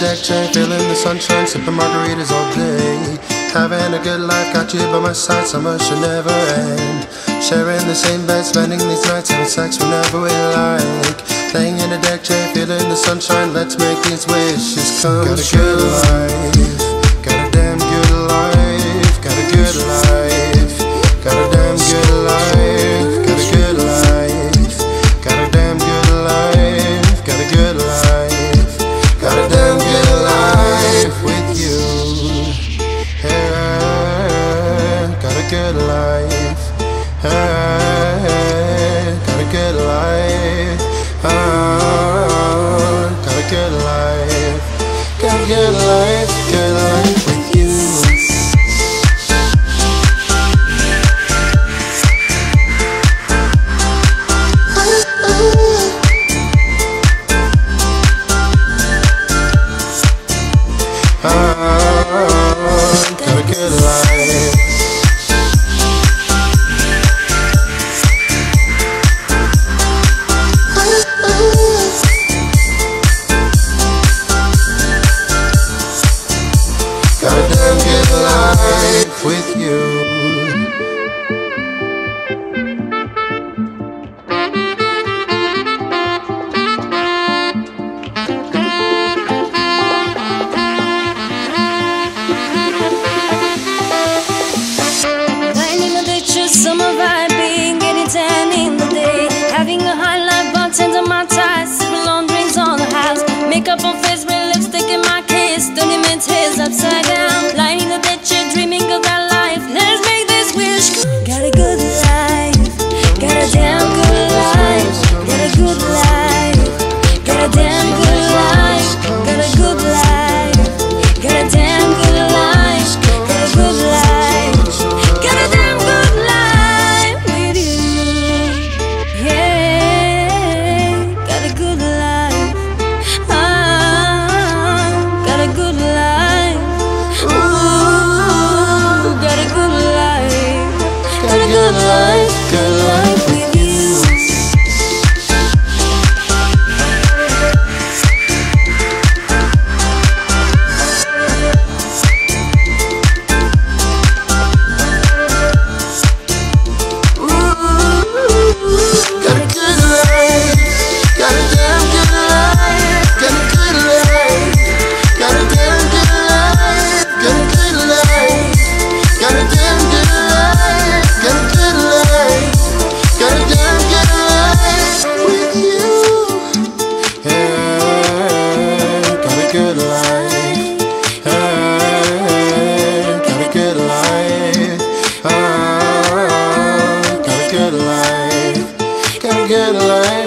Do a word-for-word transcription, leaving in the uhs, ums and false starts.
Deck chain, feeling the sunshine, sipping margaritas all day. Having a good life, got you by my side, summer should never end. Sharing the same bed, spending these nights, having sex whenever we like. Laying in a deck chain, feeling the sunshine, let's make these wishes come got true. Got a good life, got a damn good life, got a good life, got a damn good life, got a good life, got a damn good life, got a good life. Got a damn good life with you. Yeah, got a good life. Yeah, got a good life. Oh, got a good life. Got a good life, good life with you. With you. Good life, got a good life.